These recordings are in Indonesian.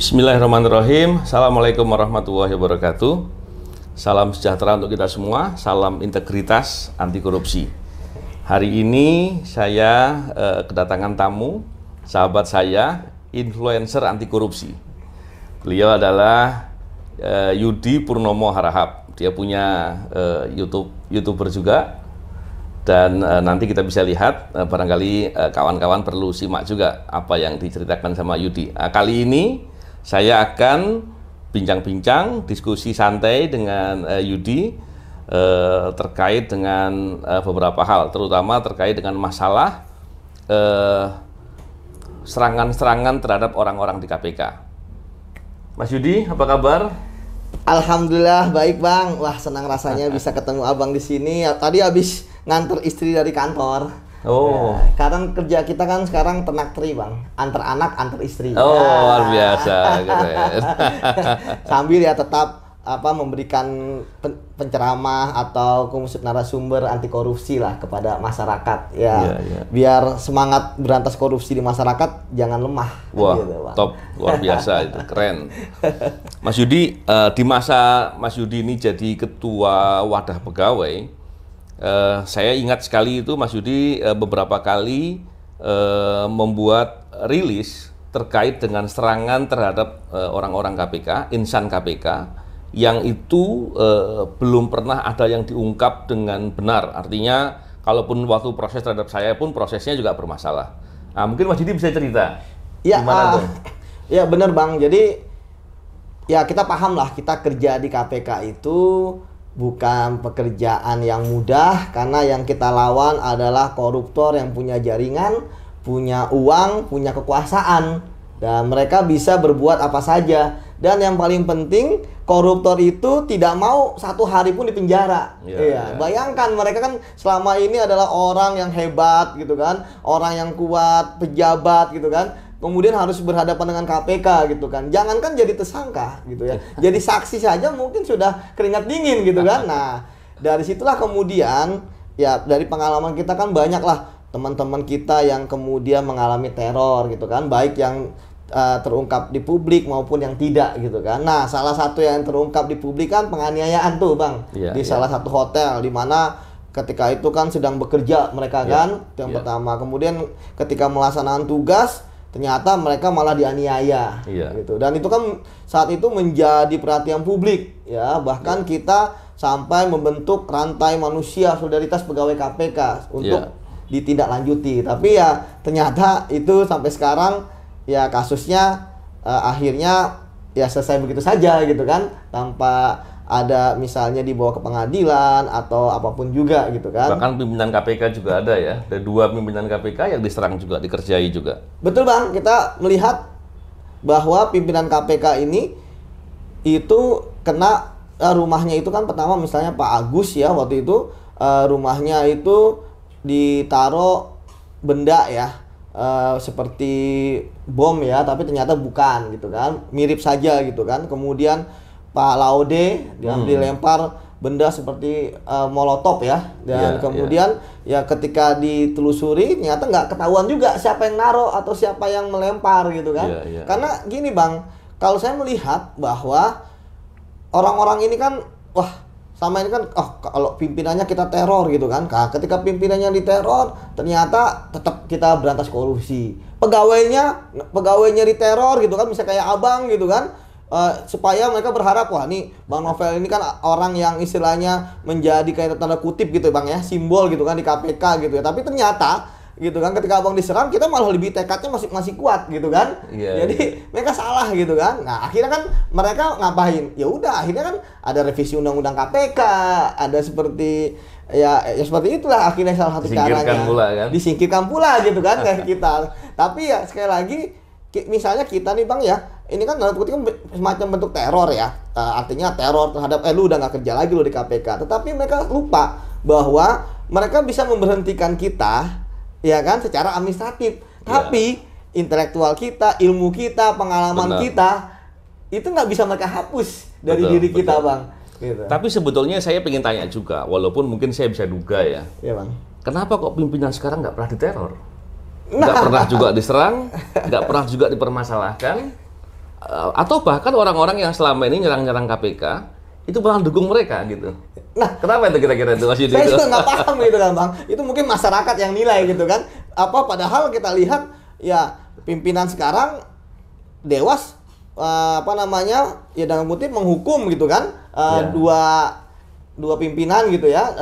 Bismillahirrahmanirrahim. Assalamualaikum warahmatullahi wabarakatuh. Salam sejahtera untuk kita semua. Salam integritas anti korupsi. Hari ini saya kedatangan tamu, sahabat saya, influencer anti korupsi. Beliau adalah Yudi Purnomo Harahap. Dia punya youtuber juga. Dan nanti kita bisa lihat, barangkali kawan-kawan perlu simak juga apa yang diceritakan sama Yudi. Kali ini saya akan bincang-bincang, diskusi santai dengan Yudi terkait dengan beberapa hal, terutama terkait dengan masalah serangan-serangan terhadap orang-orang di KPK. Mas Yudi, apa kabar? Alhamdulillah baik, Bang. Wah, senang rasanya bisa ketemu Abang di sini. Tadi habis nganter istri dari kantor. Oh. Nah, kadang kerja kita kan sekarang ternak teri, Bang. Antar anak, antar istri. Oh, nah, luar biasa. Sambil ya tetap memberikan penceramah atau khusus narasumber anti korupsi lah kepada masyarakat ya. Biar semangat berantas korupsi di masyarakat jangan lemah. Wah, gitu, top, luar biasa. Itu keren. Mas Yudi, di masa Mas Yudi ini jadi ketua wadah pegawai, saya ingat sekali itu Mas Yudi beberapa kali membuat rilis terkait dengan serangan terhadap orang-orang KPK, insan KPK, yang itu belum pernah ada yang diungkap dengan benar. Artinya, kalaupun waktu proses terhadap saya pun prosesnya juga bermasalah. Nah, mungkin Mas Yudi bisa cerita. Ya, gimana tuh? Ya benar, Bang. Jadi, ya kita paham lah, kita kerja di KPK itu bukan pekerjaan yang mudah, karena yang kita lawan adalah koruptor yang punya jaringan, punya uang, punya kekuasaan. Dan mereka bisa berbuat apa saja. Dan yang paling penting, koruptor itu tidak mau satu hari pun di penjara. Bayangkan mereka kan selama ini adalah orang yang hebat gitu kan, orang yang kuat, pejabat gitu kan. Kemudian harus berhadapan dengan KPK gitu kan. Jangankan jadi tersangka gitu ya. Jadi saksi saja mungkin sudah keringat dingin gitu kan. Nah, dari situlah kemudian ya dari pengalaman kita kan banyaklah teman-teman kita yang kemudian mengalami teror gitu kan, baik yang terungkap di publik maupun yang tidak gitu kan. Nah, salah satu yang terungkap di publik kan penganiayaan tuh, Bang, di salah satu hotel di mana ketika itu kan sedang bekerja mereka kan, yang pertama. Kemudian ketika melaksanakan tugas ternyata mereka malah dianiaya gitu. Dan itu kan saat itu menjadi perhatian publik ya, bahkan kita sampai membentuk rantai manusia solidaritas pegawai KPK untuk ditindaklanjuti. Tapi ya ternyata itu sampai sekarang ya kasusnya akhirnya ya selesai begitu saja gitu kan, tanpa ada misalnya dibawa ke pengadilan atau apapun juga gitu kan. Bahkan pimpinan KPK juga ada ya, ada dua pimpinan KPK yang diserang juga, dikerjai juga. Betul, Bang, kita melihat bahwa pimpinan KPK ini itu kena rumahnya itu kan pertama misalnya Pak Agus ya, waktu itu rumahnya itu ditaruh benda ya. Seperti bom ya, tapi ternyata bukan gitu kan, mirip saja gitu kan. Kemudian Pak Laude dilempar benda seperti molotov ya, dan kemudian ya ketika ditelusuri ternyata nggak ketahuan juga siapa yang naruh atau siapa yang melempar gitu kan. Karena gini, Bang, kalau saya melihat bahwa orang-orang ini kan wah, sama ini kan, oh kalau pimpinannya kita teror gitu kan. Nah, ketika pimpinannya diteror, ternyata tetap kita berantas korupsi. Pegawainya diteror gitu kan, misalnya kayak Abang gitu kan. Supaya mereka berharap, wah nih Bang Novel ini kan orang yang istilahnya menjadi kayak tanda kutip gitu, Bang ya, simbol gitu kan di KPK gitu ya. Tapi ternyata gitu kan ketika Abang diserang kita malah lebih tekadnya masih kuat gitu kan. Jadi mereka salah gitu kan. Nah, akhirnya kan mereka ngapain? Ya udah, akhirnya kan ada revisi undang-undang KPK, ada seperti ya seperti itulah akhirnya salah satu caranya. Disingkirkan pula gitu kan kayak kita. Tapi ya sekali lagi misalnya kita nih, Bang ya, ini kan dalam kutip semacam bentuk teror ya. Artinya teror terhadap lu udah nggak kerja lagi lu di KPK. Tetapi mereka lupa bahwa mereka bisa memberhentikan kita ya kan secara administratif, tapi intelektual kita, ilmu kita, pengalaman kita itu nggak bisa mereka hapus dari diri kita, Bang. Gitu. Tapi sebetulnya saya pengen tanya juga, walaupun mungkin saya bisa duga ya, Bang, kenapa kok pimpinan sekarang nggak pernah diteror, nggak pernah juga diserang, nggak pernah juga dipermasalahkan, atau bahkan orang-orang yang selama ini nyerang-nyerang KPK itu malah dukung mereka gitu. Nah, kenapa itu kira-kira itu Mas Yudi? Saya juga nggak paham gitu kan Bang. Itu mungkin masyarakat yang nilai gitu kan. Apa padahal kita lihat ya pimpinan sekarang dewas apa namanya ya dalam kutip menghukum gitu kan ya. dua pimpinan gitu ya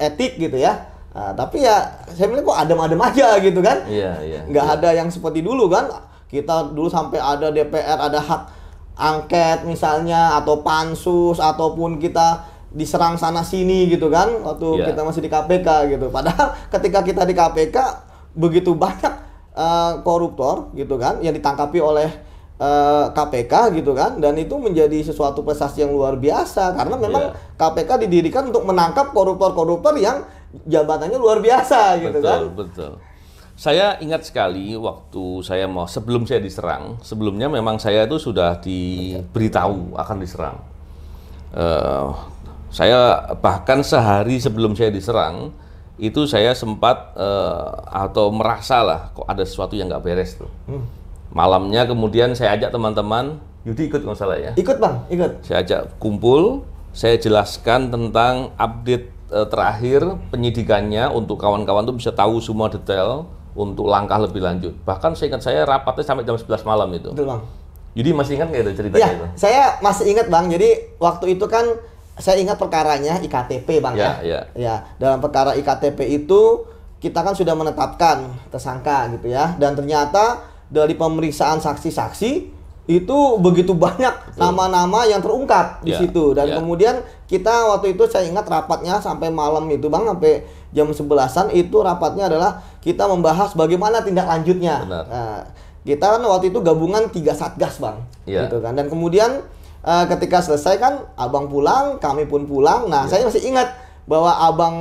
etik gitu ya. Nah, tapi ya saya bilang kok adem-adem aja gitu kan. Iya, iya. Nggak ada yang seperti dulu kan. Kita dulu sampai ada DPR, ada hak angket misalnya, atau pansus, ataupun kita diserang sana-sini gitu kan. Waktu kita masih di KPK gitu. Padahal ketika kita di KPK, begitu banyak koruptor gitu kan, yang ditangkapi oleh KPK gitu kan. Dan itu menjadi sesuatu prestasi yang luar biasa. Karena memang KPK didirikan untuk menangkap koruptor-koruptor yang jabatannya luar biasa gitu kan. Betul. Saya ingat sekali waktu saya mau, sebelum saya diserang, sebelumnya memang saya itu sudah diberitahu akan diserang. Saya bahkan sehari sebelum saya diserang, itu saya sempat atau merasa lah kok ada sesuatu yang nggak beres tuh. Malamnya kemudian saya ajak teman-teman, Yudi ikut nggak salah ya? Ikut Bang, ikut. Saya ajak kumpul, saya jelaskan tentang update terakhir penyidikannya untuk kawan-kawan tuh bisa tahu semua detail untuk langkah lebih lanjut. Bahkan saya ingat saya rapatnya sampai jam 11 malam itu. Betul Bang. Jadi masih ingat nggak itu ceritanya itu? Saya masih ingat Bang. Jadi waktu itu kan saya ingat perkaranya E-KTP Bang ya. Ya, dalam perkara E-KTP itu kita kan sudah menetapkan tersangka gitu ya. Dan ternyata dari pemeriksaan saksi-saksi itu begitu banyak nama-nama yang terungkap di situ. Dan kemudian kita waktu itu saya ingat rapatnya sampai malam itu Bang, sampai jam 11-an itu rapatnya adalah kita membahas bagaimana tindak lanjutnya. Nah, kita kan waktu itu gabungan 3 satgas Bang, gitu kan. Dan kemudian ketika selesai kan Abang pulang, kami pun pulang. Nah, saya masih ingat bahwa Abang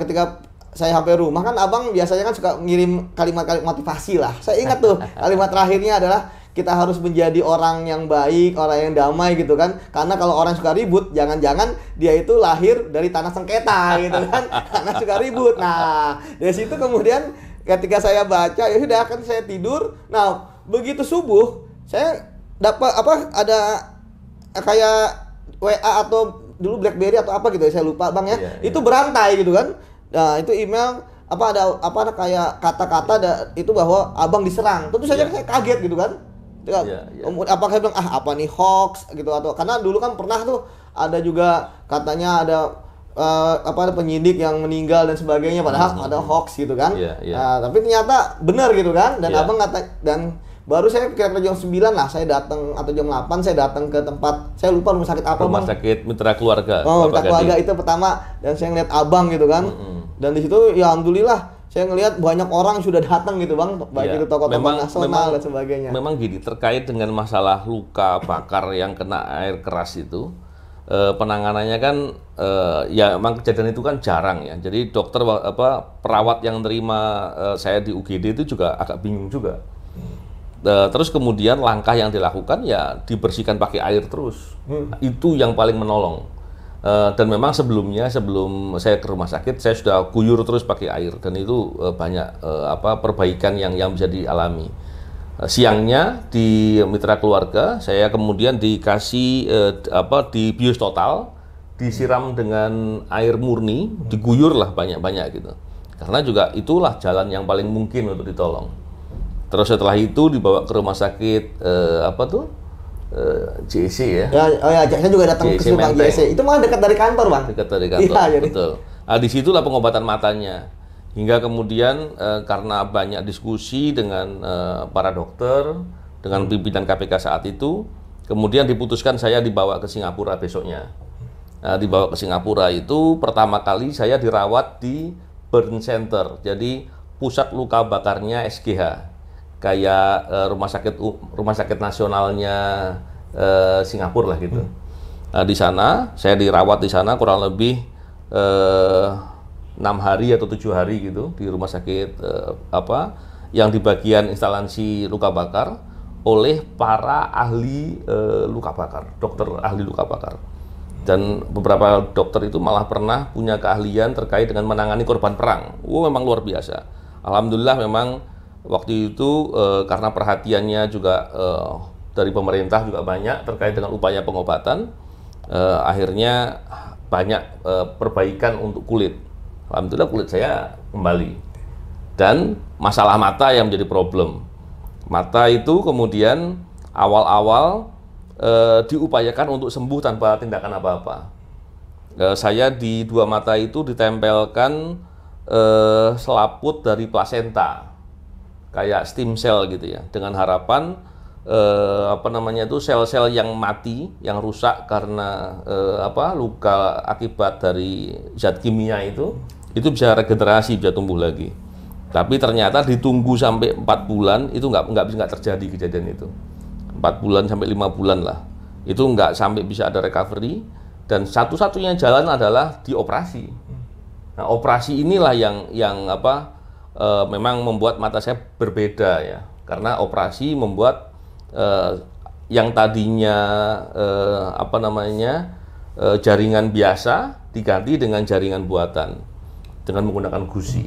ketika saya sampai rumah kan Abang biasanya kan suka ngirim kalimat-kalimat motivasi lah. Saya ingat tuh kalimat terakhirnya adalah kita harus menjadi orang yang baik, orang yang damai gitu kan. Karena kalau orang suka ribut, jangan-jangan dia itu lahir dari tanah sengketa gitu kan. Karena suka ribut. Nah, dari situ kemudian ketika saya baca, ya sudah kan saya tidur. Nah, begitu subuh, saya dapat apa ada kayak WA atau dulu BlackBerry atau apa gitu, saya lupa Bang ya. Itu berantai gitu kan. Nah, itu email apa ada kayak kata-kata itu bahwa Abang diserang. Tentu saja saya kaget gitu kan. Apakah bilang apa nih hoax gitu, atau karena dulu kan pernah tuh ada juga katanya ada penyidik yang meninggal dan sebagainya, padahal ada hoax gitu kan. Tapi ternyata benar gitu kan. Dan Abang kata, dan baru saya kira-kira jam 9 lah saya datang, atau jam 8 saya datang ke tempat, saya lupa rumah sakit apa, rumah sakit Mitra Keluarga. Mitra Keluarga itu pertama, dan saya ngeliat Abang gitu kan. Dan di situ ya alhamdulillah saya ngelihat banyak orang sudah datang gitu Bang, baik itu tokoh-tokoh nasional dan sebagainya. Memang gini, terkait dengan masalah luka bakar yang kena air keras itu, penanganannya kan ya memang kejadian itu kan jarang ya. Jadi dokter perawat yang terima saya di UGD itu juga agak bingung juga. Terus kemudian langkah yang dilakukan ya dibersihkan pakai air terus. Itu yang paling menolong. Dan memang sebelumnya, sebelum saya ke rumah sakit, saya sudah guyur terus pakai air, dan itu banyak perbaikan yang bisa dialami. Siangnya di Mitra Keluarga, saya kemudian dikasih di bius total, disiram dengan air murni, diguyur lah banyak-banyak gitu. Karena juga itulah jalan yang paling mungkin untuk ditolong. Terus setelah itu dibawa ke rumah sakit JSC ya? Oh ya, saya juga datang ke rumah JSC. Itu malah dekat dari kantor Bang. Dekat dari kantor. Iya, betul. Nah, disitulah pengobatan matanya. Hingga kemudian karena banyak diskusi dengan para dokter, dengan pimpinan KPK saat itu, kemudian diputuskan saya dibawa ke Singapura besoknya. Nah, dibawa ke Singapura itu pertama kali saya dirawat di burn center. Jadi pusat luka bakarnya SGH. Kayak rumah sakit nasionalnya Singapura lah gitu. Nah, di sana saya dirawat di sana kurang lebih 6 hari atau 7 hari gitu di rumah sakit yang di bagian instansi luka bakar oleh para ahli luka bakar, dokter ahli luka bakar. Dan beberapa dokter itu malah pernah punya keahlian terkait dengan menangani korban perang. Memang luar biasa. Alhamdulillah memang waktu itu karena perhatiannya juga dari pemerintah juga banyak terkait dengan upaya pengobatan. Akhirnya banyak perbaikan untuk kulit. Alhamdulillah kulit saya kembali. Dan masalah mata yang menjadi problem. Mata itu kemudian awal-awal diupayakan untuk sembuh tanpa tindakan apa-apa. Saya di dua mata itu ditempelkan selaput dari plasenta, kayak stem cell gitu ya, dengan harapan sel-sel yang mati, yang rusak karena luka akibat dari zat kimia itu bisa regenerasi, bisa tumbuh lagi. Tapi ternyata ditunggu sampai 4 bulan itu nggak terjadi kejadian itu. 4 bulan sampai 5 bulan lah itu nggak sampai bisa ada recovery, dan satu-satunya jalan adalah dioperasi. Nah, operasi inilah yang memang membuat mata saya berbeda ya, karena operasi membuat yang tadinya jaringan biasa diganti dengan jaringan buatan dengan menggunakan gusi.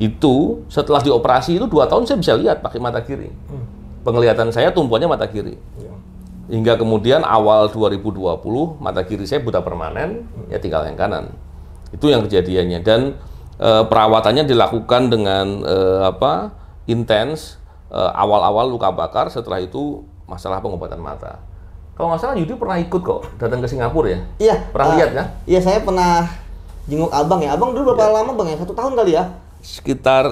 Itu setelah dioperasi itu 2 tahun saya bisa lihat pakai mata kiri. Penglihatan saya tumpuannya mata kiri. Hingga kemudian awal 2020 mata kiri saya buta permanen, ya tinggal yang kanan. Itu yang kejadiannya, dan perawatannya dilakukan dengan intens. Awal-awal luka bakar, setelah itu masalah pengobatan mata. Kalau nggak salah Yudi pernah ikut kok, datang ke Singapura ya? Iya. Pernah lihat kan? Iya, saya pernah jenguk abang ya. Abang dulu berapa lama bang ya? 1 tahun kali ya? Sekitar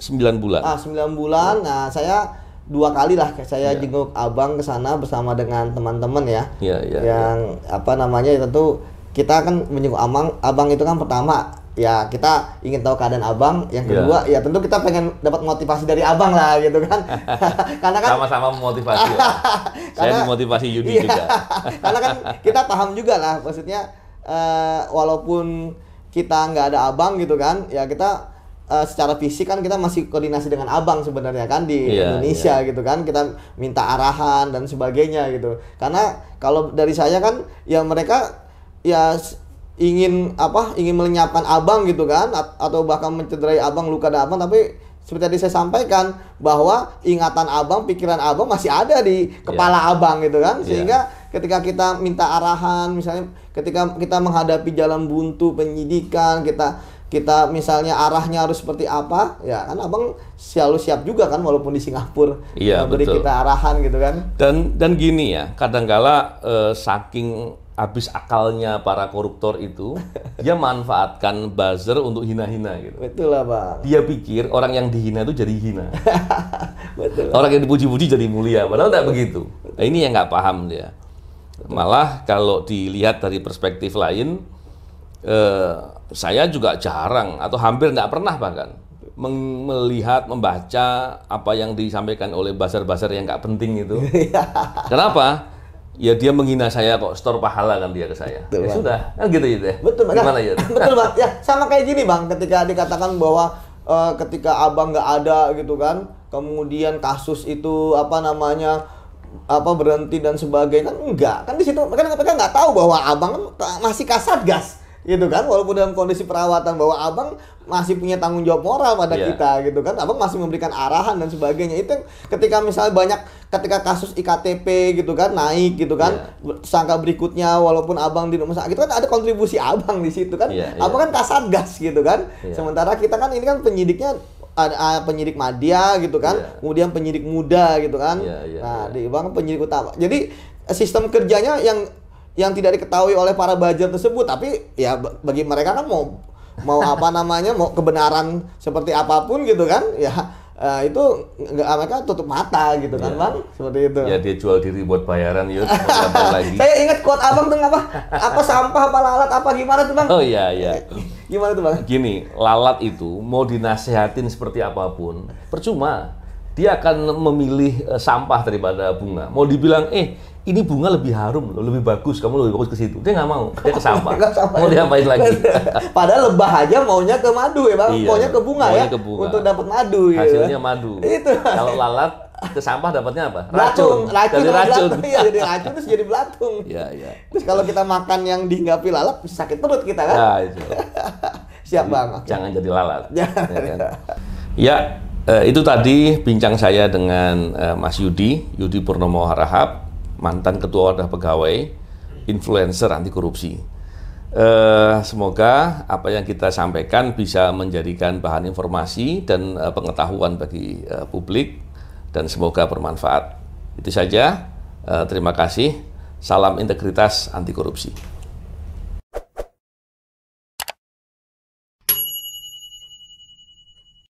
9 bulan. 9 bulan, nah saya 2 kali lah saya jenguk abang ke sana bersama dengan teman-teman ya. Iya, iya. Yang tentu kita kan menjenguk abang itu kan pertama. Ya, kita ingin tahu keadaan abang. Yang kedua, ya tentu kita pengen dapat motivasi dari abang lah, gitu kan. Karena kan sama-sama memotivasi. Saya dimotivasi Yudi juga. Karena kan kita paham juga lah, maksudnya walaupun kita nggak ada abang gitu kan, ya kita secara fisik kan kita masih koordinasi dengan abang sebenarnya kan di Indonesia gitu kan. Kita minta arahan dan sebagainya gitu. Karena kalau dari saya kan, ya mereka ya ingin melenyapkan abang gitu kan, atau bahkan mencederai abang, luka abang. Tapi seperti tadi saya sampaikan bahwa ingatan abang, pikiran abang masih ada di kepala abang gitu kan, sehingga ketika kita minta arahan, misalnya ketika kita menghadapi jalan buntu penyidikan, kita misalnya arahnya harus seperti apa, ya kan abang selalu siap juga kan, walaupun di Singapura beri kita arahan gitu kan. Dan gini ya, kadangkala saking habis akalnya para koruptor itu, dia manfaatkan buzzer untuk hina-hina gitu. Betul lah bang. Dia pikir orang yang dihina itu jadi hina. Betul. Orang yang dipuji-puji jadi mulia, padahal tidak begitu. Nah, ini yang nggak paham dia. Malah kalau dilihat dari perspektif lain, saya juga jarang atau hampir nggak pernah bahkan melihat, membaca apa yang disampaikan oleh buzzer-buzzer yang nggak penting itu. Kenapa? Ya dia menghina saya kok, store pahala kan dia ke saya. Betul, ya sudah, kan gitu ya. Betul, gimana ya? Betul bang, ya sama kayak gini bang, ketika dikatakan bahwa ketika abang nggak ada gitu kan, kemudian kasus itu berhenti dan sebagainya, kan enggak. Kan di situ mereka nggak tahu bahwa abang kan masih kasatgas gitu kan, walaupun dalam kondisi perawatan, bahwa abang masih punya tanggung jawab moral pada kita gitu kan, abang masih memberikan arahan dan sebagainya. Itu ketika misalnya ketika kasus E-KTP gitu kan naik gitu kan, sangka berikutnya walaupun abang di rumah sakit kan ada kontribusi abang di situ kan, abang kan kasatgas gitu kan, sementara kita kan ini kan penyidiknya ada penyidik madya gitu kan, kemudian penyidik muda gitu kan, di abang penyidik utama. Jadi sistem kerjanya yang tidak diketahui oleh para buzzer tersebut, tapi ya bagi mereka kan mau kebenaran seperti apapun gitu kan, ya itu mereka tutup mata gitu kan bang, seperti itu. Ya dia jual diri buat bayaran yuk. Saya ingat quote abang tuh apa sampah apa lalat apa gimana tuh bang? Oh iya. Gimana tuh bang? Gini, lalat itu mau dinasehatin seperti apapun percuma, dia akan memilih sampah daripada bunga. Mau dibilang ini bunga lebih harum loh, lebih bagus, kamu lebih bagus ke situ. Dia nggak mau, dia ke sampah. Mau diapain lagi? Padahal lebah aja maunya ke madu ya bang, maunya ke bunga ya, untuk dapat madu. Hasilnya madu. Itu. Kalau lalat ke sampah dapatnya apa? Racun. Jadi racun terus jadi belatung. Iya. Terus kalau kita makan yang dihinggapi lalat, sakit perut kita kan? Siap bang. Jangan jadi lalat. Ya. Itu tadi bincang saya dengan Mas Yudi Purnomo Harahap, mantan Ketua Wadah Pegawai, influencer anti korupsi. Semoga apa yang kita sampaikan bisa menjadikan bahan informasi dan pengetahuan bagi publik, dan semoga bermanfaat. Itu saja, terima kasih. Salam integritas anti korupsi.